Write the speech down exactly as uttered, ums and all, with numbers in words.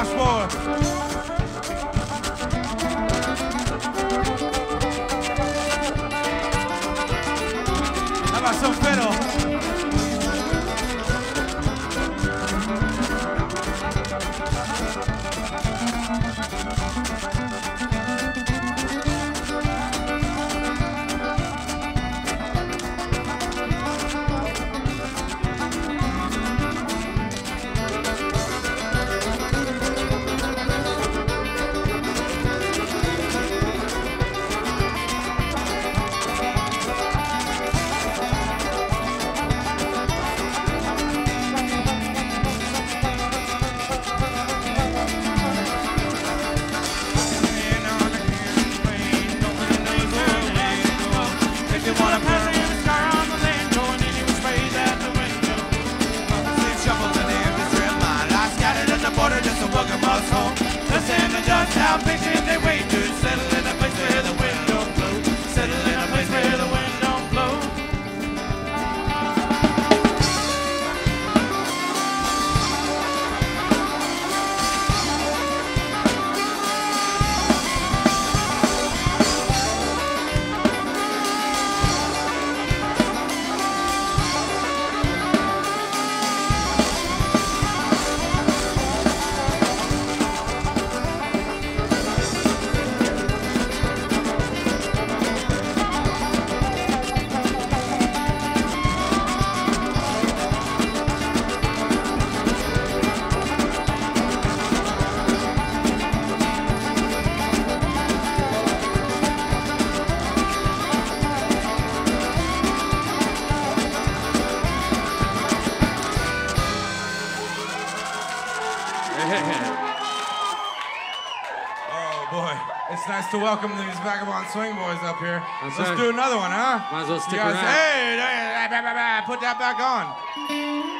Watch one. Son pero to welcome these Vagabond Swing Boys up here. That's Let's right. do another one, huh? Might as well stick you guys around. Hey, put that back on.